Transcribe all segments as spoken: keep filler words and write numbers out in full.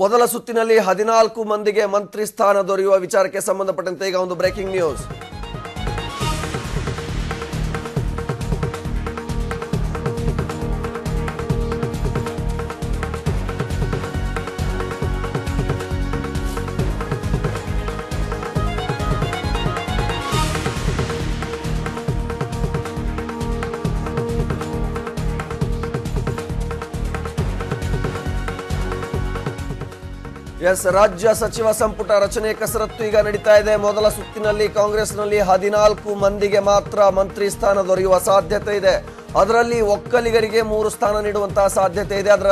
ಮೊದಲ ಸುತ್ತಿನಲ್ಲಿ ಹದಿನಾಲ್ಕು ಮಂದಿಗೆ ಮಂತ್ರಿ ಸ್ಥಾನ ದೊರೆಯುವ ವಿಚಾರಕ್ಕೆ ಸಂಬಂಧಪಟ್ಟಂತೆ ಈಗ ಒಂದು ಬ್ರೇಕಿಂಗ್ ನ್ಯೂಸ್. ಎಸ್, ರಾಜ್ಯ ಸಚಿವ ಸಂಪುಟ ರಚನೆ ಕಸರತ್ತು ಈಗ ನಡೀತಾ ಇದೆ. ಮೊದಲ ಸುತ್ತಿನಲ್ಲಿ ಕಾಂಗ್ರೆಸ್ನಲ್ಲಿ ಹದಿನಾಲ್ಕು ಮಂದಿಗೆ ಮಾತ್ರ ಮಂತ್ರಿ ಸ್ಥಾನ ದೊರೆಯುವ ಸಾಧ್ಯತೆ ಇದೆ. ಅದರಲ್ಲಿ ಒಕ್ಕಲಿಗರಿಗೆ ಮೂರು ಸ್ಥಾನ ನೀಡುವಂತಹ ಸಾಧ್ಯತೆ ಇದೆ. ಅದರ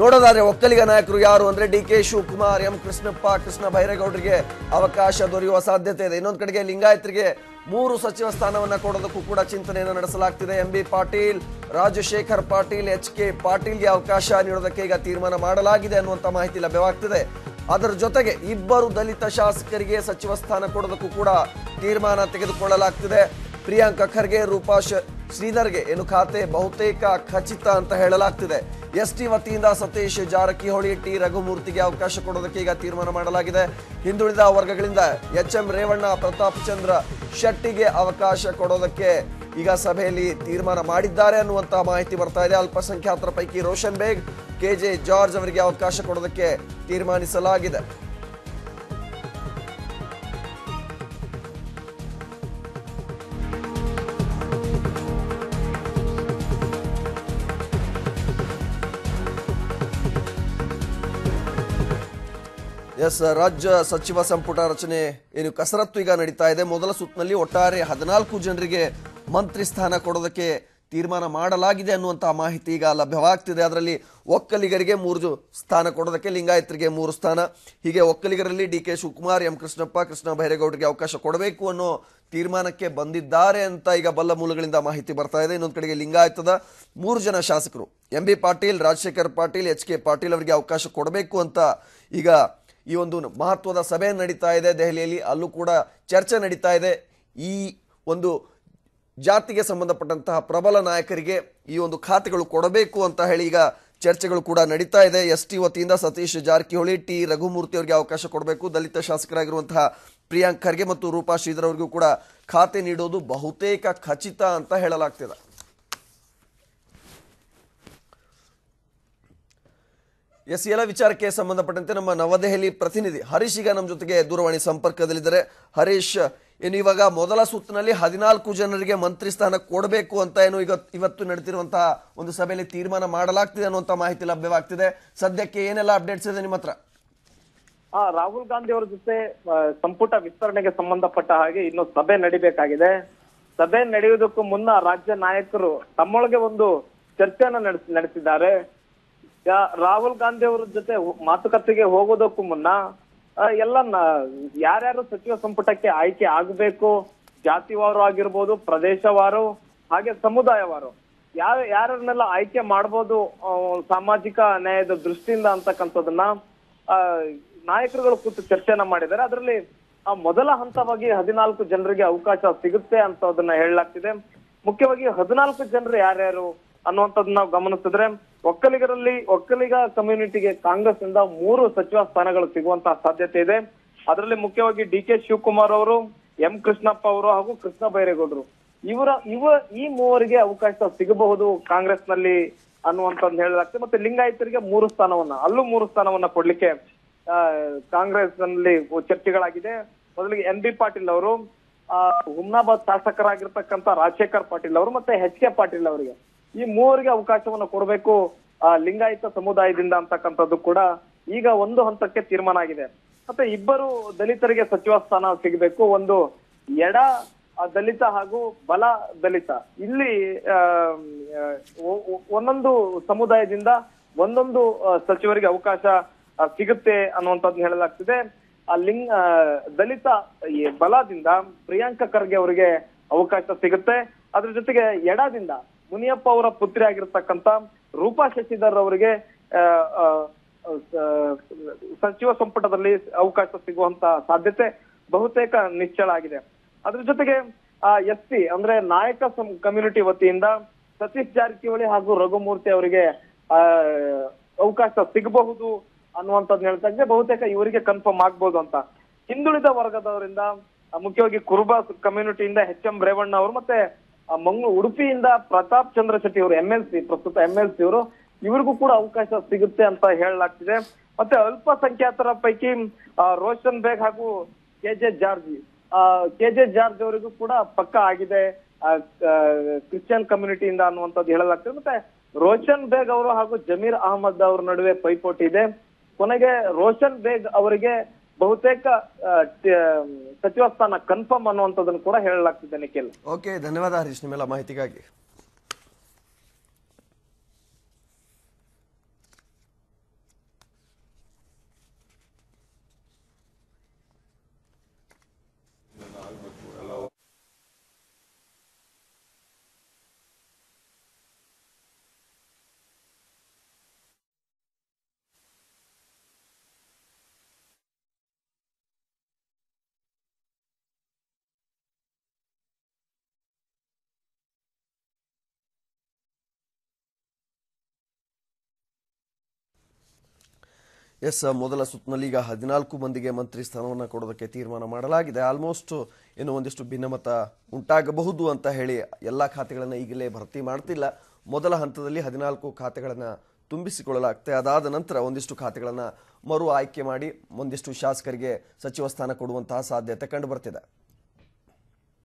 ನೋಡೋದಾದ್ರೆ ಒಕ್ಕಲಿಗ ನಾಯಕರು ಯಾರು ಅಂದ್ರೆ D K Shivakumar, M Krishnappa, Krishna ಬೈರೇಗೌಡರಿಗೆ ಅವಕಾಶ ದೊರೆಯುವ ಸಾಧ್ಯತೆ ಇದೆ. ಇನ್ನೊಂದು ಕಡೆಗೆ ಲಿಂಗಾಯತರಿಗೆ ಮೂರು ಸಚಿವ ಸ್ಥಾನವನ್ನ ಕೊಡೋದಕ್ಕೂ ಕೂಡ ಚಿಂತನೆಯನ್ನು ನಡೆಸಲಾಗ್ತಿದೆ. M B Patil, Rajashekhar Patil, H K ಪಾಟೀಲ್ಗೆ ಅವಕಾಶ ನೀಡೋದಕ್ಕೆ ಈಗ ತೀರ್ಮಾನ ಮಾಡಲಾಗಿದೆ ಅನ್ನುವಂಥ ಮಾಹಿತಿ ಲಭ್ಯವಾಗ್ತಿದೆ. ಅದರ ಜೊತೆಗೆ ಇಬ್ಬರು ದಲಿತ ಶಾಸಕರಿಗೆ ಸಚಿವ ಸ್ಥಾನ ಕೊಡೋದಕ್ಕೂ ಕೂಡ ತೀರ್ಮಾನ ತೆಗೆದುಕೊಳ್ಳಲಾಗ್ತಿದೆ. ಪ್ರಿಯಾಂಕಾ ಖರ್ಗೆ, ರೂಪಾ ಶ್ರೀಧರ್ಗೆ ಏನು ಖಾತೆ ಬಹುತೇಕ ಖಚಿತ ಅಂತ ಹೇಳಲಾಗ್ತಿದೆ. ಎಸ್ ಟಿ ವತಿಯಿಂದ ಸತೀಶ್ ಜಾರಕಿಹೊಳಿ, ಟಿ ರಘುಮೂರ್ತಿಗೆ ಅವಕಾಶ ಕೊಡೋದಕ್ಕೆ ಈಗ ತೀರ್ಮಾನ ಮಾಡಲಾಗಿದೆ. ಹಿಂದುಳಿದ ವರ್ಗಗಳಿಂದ ಎಚ್ ಎಂ ರೇವಣ್ಣ, ಪ್ರತಾಪ್ ಚಂದ್ರ ಶೆಟ್ಟಿಗೆ ಅವಕಾಶ ಕೊಡೋದಕ್ಕೆ ಈಗ ಸಭೆಯಲ್ಲಿ ತೀರ್ಮಾನ ಮಾಡಿದ್ದಾರೆ ಅನ್ನುವಂತಹ ಮಾಹಿತಿ ಬರ್ತಾ ಇದೆ. ಅಲ್ಪಸಂಖ್ಯಾತರ ಪೈಕಿ ರೋಷನ್ ಬೇಗ್, ಕೆಜೆ ಜಾರ್ಜ್ ಅವರಿಗೆ ಅವಕಾಶ ಕೊಡೋದಕ್ಕೆ ತೀರ್ಮಾನಿಸಲಾಗಿದೆ. ಎಸ್, ರಾಜ್ಯ ಸಚಿವ ಸಂಪುಟ ರಚನೆ ಏನು ಕಸರತ್ತು ಈಗ ನಡೀತಾ ಇದೆ. ಮೊದಲ ಸುತ್ತಿನಲ್ಲಿ ಒಟ್ಟಾರೆ ಹದಿನಾಲ್ಕು ಜನರಿಗೆ ಮಂತ್ರಿ ಸ್ಥಾನ ಕೊಡೋದಕ್ಕೆ ತೀರ್ಮಾನ ಮಾಡಲಾಗಿದೆ ಅನ್ನುವಂತಹ ಮಾಹಿತಿ ಈಗ ಲಭ್ಯವಾಗ್ತಿದೆ. ಅದರಲ್ಲಿ ಒಕ್ಕಲಿಗರಿಗೆ ಮೂರು ಸ್ಥಾನ ಕೊಡೋದಕ್ಕೆ, ಲಿಂಗಾಯತರಿಗೆ ಮೂರು ಸ್ಥಾನ, ಹೀಗೆ ಒಕ್ಕಲಿಗರಲ್ಲಿ D K Shivakumar, M Krishnappa, Krishna ಬೈರೇಗೌಡರಿಗೆ ಅವಕಾಶ ಕೊಡಬೇಕು ಅನ್ನೋ ತೀರ್ಮಾನಕ್ಕೆ ಬಂದಿದ್ದಾರೆ ಅಂತ ಈಗ ಬಲ್ಲ ಮೂಲಗಳಿಂದ ಮಾಹಿತಿ ಬರ್ತಾ ಇದೆ. ಇನ್ನೊಂದು ಕಡೆಗೆ ಲಿಂಗಾಯತದ ಮೂರು ಜನ ಶಾಸಕರು M B Patil, Rajashekhar Patil, H K Patil ಅವರಿಗೆ ಅವಕಾಶ ಕೊಡಬೇಕು ಅಂತ ಈಗ ಈ ಒಂದು ಮಹತ್ವದ ಸಭೆ ನಡೀತಾ ಇದೆ ದೆಹಲಿಯಲ್ಲಿ. ಅಲ್ಲೂ ಕೂಡ ಚರ್ಚೆ ನಡೀತಾ ಇದೆ. ಈ ಒಂದು ಜಾತಿಗೆ ಸಂಬಂಧಪಟ್ಟಂತಹ ಪ್ರಬಲ ನಾಯಕರಿಗೆ ಈ ಒಂದು ಖಾತೆಗಳು ಕೊಡಬೇಕು ಅಂತ ಹೇಳಿ ಈಗ ಚರ್ಚೆಗಳು ಕೂಡ ನಡೀತಾ ಇದೆ. ಎಸ್ ಟಿ ವತಿಯಿಂದ ಸತೀಶ್ ಜಾರಕಿಹೊಳಿ, ಟಿ ರಘುಮೂರ್ತಿ ಅವರಿಗೆ ಅವಕಾಶ ಕೊಡಬೇಕು. ದಲಿತ ಶಾಸಕರಾಗಿರುವಂತಹ ಪ್ರಿಯಾಂಕ್ ಖರ್ಗೆ ಮತ್ತು ರೂಪಾ ಶ್ರೀಧರ್ ಅವರಿಗೂ ಕೂಡ ಖಾತೆ ನೀಡೋದು ಬಹುತೇಕ ಖಚಿತ ಅಂತ ಹೇಳಲಾಗ್ತಿದೆ. ಎಸ್, ಎಲ್ಲ ವಿಚಾರಕ್ಕೆ ಸಂಬಂಧಪಟ್ಟಂತೆ ನಮ್ಮ ನವದೆಹಲಿ ಪ್ರತಿನಿಧಿ ಹರೀಶ್ ಈಗ ನಮ್ಮ ಜೊತೆಗೆ ದೂರವಾಣಿ ಸಂಪರ್ಕದಲ್ಲಿದ್ದಾರೆ. ಹರೀಶ್, ಏನು ಇವಾಗ ಮೊದಲ ಸುತ್ತಿನಲ್ಲಿ ಹದಿನಾಲ್ಕು ಜನರಿಗೆ ಮಂತ್ರಿ ಸ್ಥಾನ ಕೊಡಬೇಕು ಅಂತ ಏನು ಈಗ ಇವತ್ತು ನಡೆದಿರುವಂತಹ ಒಂದು ಸಭೆಯಲ್ಲಿ ತೀರ್ಮಾನ ಮಾಡಲಾಗ್ತಿದೆ ಅನ್ನುವಂತ ಮಾಹಿತಿ ಲಭ್ಯವಾಗ್ತಿದೆ. ಸದ್ಯಕ್ಕೆ ಏನೆಲ್ಲ ಅಪ್ಡೇಟ್ಸ್ ಇದೆ ನಿಮ್ಮ ಹತ್ರ? ಆ ರಾಹುಲ್ ಗಾಂಧಿ ಅವರ ಜೊತೆ ಸಂಪುಟ ವಿಸ್ತರಣೆಗೆ ಸಂಬಂಧಪಟ್ಟ ಹಾಗೆ ಇನ್ನು ಸಭೆ ನಡಿಬೇಕಾಗಿದೆ. ಸಭೆ ನಡೆಯುವುದಕ್ಕೂ ಮುನ್ನ ರಾಜ್ಯ ನಾಯಕರು ತಮ್ಮೊಳಗೆ ಒಂದು ಚರ್ಚೆಯನ್ನು ನಡೆಸಿ ನಡೆಸಿದ್ದಾರೆ ರಾಹುಲ್ ಗಾಂಧಿ ಅವರ ಜೊತೆ ಮಾತುಕತೆಗೆ ಹೋಗೋದಕ್ಕೂ ಮುನ್ನ ಎಲ್ಲ ಯಾರ್ಯಾರು ಸಚಿವ ಸಂಪುಟಕ್ಕೆ ಆಯ್ಕೆ ಆಗಬೇಕು, ಜಾತಿವಾರು ಆಗಿರ್ಬೋದು, ಪ್ರದೇಶವಾರು, ಹಾಗೆ ಸಮುದಾಯವಾರು, ಯಾರ ಯಾರನ್ನೆಲ್ಲ ಆಯ್ಕೆ ಮಾಡ್ಬೋದು ಸಾಮಾಜಿಕ ನ್ಯಾಯದ ದೃಷ್ಟಿಯಿಂದ ಅಂತಕ್ಕಂಥದನ್ನ ನಾಯಕರುಗಳು ಕೂತು ಚರ್ಚೆಯನ್ನ ಮಾಡಿದ್ದಾರೆ. ಅದರಲ್ಲಿ ಮೊದಲ ಹಂತವಾಗಿ ಹದಿನಾಲ್ಕು ಜನರಿಗೆ ಅವಕಾಶ ಸಿಗುತ್ತೆ ಅಂತದನ್ನ ಹೇಳಲಾಗ್ತಿದೆ. ಮುಖ್ಯವಾಗಿ ಹದಿನಾಲ್ಕು ಜನರು ಯಾರ್ಯಾರು ಅನ್ನುವಂಥದ್ದನ್ನ ನಾವು ಗಮನಿಸಿದ್ರೆ, ಒಕ್ಕಲಿಗರಲ್ಲಿ ಒಕ್ಕಲಿಗ ಕಮ್ಯುನಿಟಿಗೆ ಕಾಂಗ್ರೆಸ್ ಇಂದ ಮೂರು ಸಚಿವ ಸ್ಥಾನಗಳು ಸಿಗುವಂತಹ ಸಾಧ್ಯತೆ ಇದೆ. ಅದರಲ್ಲಿ ಮುಖ್ಯವಾಗಿ ಡಿ ಕೆ ಶಿವಕುಮಾರ್ ಅವರು, ಎಂ ಕೃಷ್ಣಪ್ಪ ಅವರು ಹಾಗೂ ಕೃಷ್ಣ ಬೈರೇಗೌಡರು ಇವರ ಇವ ಈ ಮೂವರಿಗೆ ಅವಕಾಶ ಸಿಗಬಹುದು ಕಾಂಗ್ರೆಸ್ ನಲ್ಲಿ ಅನ್ನುವಂಥದ್ದು ಹೇಳಲಾಗ್ತದೆ. ಮತ್ತೆ ಲಿಂಗಾಯತರಿಗೆ ಮೂರು ಸ್ಥಾನವನ್ನ ಅಲ್ಲೂ ಮೂರು ಸ್ಥಾನವನ್ನ ಕೊಡ್ಲಿಕ್ಕೆ ಕಾಂಗ್ರೆಸ್ ನಲ್ಲಿ ಚರ್ಚೆಗಳಾಗಿದೆ. ಮೊದಲಿಗೆ ಎನ್ ಬಿ ಪಾಟೀಲ್ ಅವರು, ಆ ಹುಮ್ನಾಬಾದ್ ಶಾಸಕರಾಗಿರ್ತಕ್ಕಂಥ ರಾಜಶೇಖರ್ ಪಾಟೀಲ್ ಅವರು ಮತ್ತೆ ಎಚ್ ಕೆ ಪಾಟೀಲ್ ಅವರಿಗೆ ಈ ಮೂವರಿಗೆ ಅವಕಾಶವನ್ನು ಕೊಡಬೇಕು ಲಿಂಗಾಯತ ಸಮುದಾಯದಿಂದ ಅಂತಕ್ಕಂಥದ್ದು ಕೂಡ ಈಗ ಒಂದು ಹಂತಕ್ಕೆ ತೀರ್ಮಾನ ಆಗಿದೆ. ಮತ್ತೆ ಇಬ್ಬರು ದಲಿತರಿಗೆ ಸಚಿವ ಸ್ಥಾನ ಸಿಗಬೇಕು. ಒಂದು ಎಡ ದಲಿತ ಹಾಗೂ ಬಲ ದಲಿತ, ಇಲ್ಲಿ ಒಂದೊಂದು ಸಮುದಾಯದಿಂದ ಒಂದೊಂದು ಸಚಿವರಿಗೆ ಅವಕಾಶ ಸಿಗುತ್ತೆ ಅನ್ನುವಂಥದ್ದು ಹೇಳಲಾಗ್ತಿದೆ. ಆ ಲಿಂಗ ದಲಿತ ಬಲದಿಂದ ಪ್ರಿಯಾಂಕಾ ಖರ್ಗೆ ಅವರಿಗೆ ಅವಕಾಶ ಸಿಗುತ್ತೆ. ಅದ್ರ ಜೊತೆಗೆ ಎಡದಿಂದ ಮುನಿಯಪ್ಪ ಅವರ ಪುತ್ರಿ ಆಗಿರ್ತಕ್ಕಂಥ ರೂಪಾ ಶಶಿಧರ್ ಅವರಿಗೆ ಸಚಿವ ಸಂಪುಟದಲ್ಲಿ ಅವಕಾಶ ಸಿಗುವಂತ ಸಾಧ್ಯತೆ ಬಹುತೇಕ ನಿಶ್ಚಲ ಆಗಿದೆ. ಅದ್ರ ಜೊತೆಗೆ ಎಸ್ ಸಿ ಅಂದ್ರೆ ನಾಯಕ ಕಮ್ಯುನಿಟಿ ವತಿಯಿಂದ ಸತೀಶ್ ಜಾರಕಿಹೊಳಿ ಹಾಗೂ ರಘುಮೂರ್ತಿ ಅವರಿಗೆ ಅವಕಾಶ ಸಿಗಬಹುದು ಅನ್ನುವಂಥದ್ದು ಹೇಳ್ತಾ ಇದ್ರೆ ಬಹುತೇಕ ಇವರಿಗೆ ಕನ್ಫರ್ಮ್ ಆಗ್ಬೋದು ಅಂತ. ಹಿಂದುಳಿದ ವರ್ಗದವರಿಂದ ಮುಖ್ಯವಾಗಿ ಕುರುಬ ಕಮ್ಯುನಿಟಿಯಿಂದ ಎಚ್ ಎಂ ರೇವಣ್ಣ ಅವರು, ಮತ್ತೆ ಮಂಗ ಉಡುಪಿಯಿಂದ ಪ್ರತಾಪ್ ಚಂದ್ರ ಶೆಟ್ಟಿ ಅವರು ಎಂ ಎಲ್ ಸಿ, ಪ್ರಸ್ತುತ ಎಂ ಎಲ್ ಸಿ ಅವರು, ಇವ್ರಿಗೂ ಕೂಡ ಅವಕಾಶ ಸಿಗುತ್ತೆ ಅಂತ ಹೇಳಲಾಗ್ತಿದೆ. ಮತ್ತೆ ಅಲ್ಪಸಂಖ್ಯಾತರ ಪೈಕಿ ರೋಷನ್ ಬೇಗ್ ಹಾಗೂ K J George K J George ಅವರಿಗೂ ಕೂಡ ಪಕ್ಕ ಆಗಿದೆ ಕ್ರಿಶ್ಚಿಯನ್ ಕಮ್ಯುನಿಟಿಯಿಂದ ಅನ್ನುವಂಥದ್ದು ಹೇಳಲಾಗ್ತದೆ. ಮತ್ತೆ ರೋಷನ್ ಬೇಗ್ ಅವರು ಹಾಗೂ ಜಮೀರ್ ಅಹಮದ್ ಅವ್ರ ನಡುವೆ ಪೈಪೋಟಿ ಇದೆ. ಕೊನೆಗೆ ರೋಷನ್ ಬೇಗ್ ಅವರಿಗೆ ಬಹುತೇಕ ಸಚಿವ ಸ್ಥಾನ ಕನ್ಫರ್ಮ್ ಅನ್ನುವಂಥದ್ದನ್ನು ಕೂಡ ಹೇಳಲಾಗ್ತಿದೆ. ನಿಖಿಲ್, ಓಕೆ, ಧನ್ಯವಾದ ಹರೀಶ್ ನಿಮ್ಮೆಲ್ಲ ಮಾಹಿತಿಗಾಗಿ. ಎಸ್, ಮೊದಲ ಸುತ್ತಿನಲ್ಲಿ ಈಗ ಹದಿನಾಲ್ಕು ಮಂದಿಗೆ ಮಂತ್ರಿ ಸ್ಥಾನವನ್ನು ಕೊಡೋದಕ್ಕೆ ತೀರ್ಮಾನ ಮಾಡಲಾಗಿದೆ. ಆಲ್ಮೋಸ್ಟ್ ಇನ್ನು ಒಂದಿಷ್ಟು ಭಿನ್ನಮತ ಉಂಟಾಗಬಹುದು ಅಂತ ಹೇಳಿ ಎಲ್ಲ ಖಾತೆಗಳನ್ನು ಈಗಲೇ ಭರ್ತಿ ಮಾಡ್ತಿಲ್ಲ. ಮೊದಲ ಹಂತದಲ್ಲಿ ಹದಿನಾಲ್ಕು ಖಾತೆಗಳನ್ನು ತುಂಬಿಸಿಕೊಳ್ಳಲಾಗುತ್ತೆ. ಅದಾದ ನಂತರ ಒಂದಿಷ್ಟು ಖಾತೆಗಳನ್ನು ಮರು ಆಯ್ಕೆ ಮಾಡಿ ಒಂದಿಷ್ಟು ಶಾಸಕರಿಗೆ ಸಚಿವ ಸ್ಥಾನ ಕೊಡುವಂತಹ ಸಾಧ್ಯತೆ ಕಂಡು ಬರ್ತಿದೆ.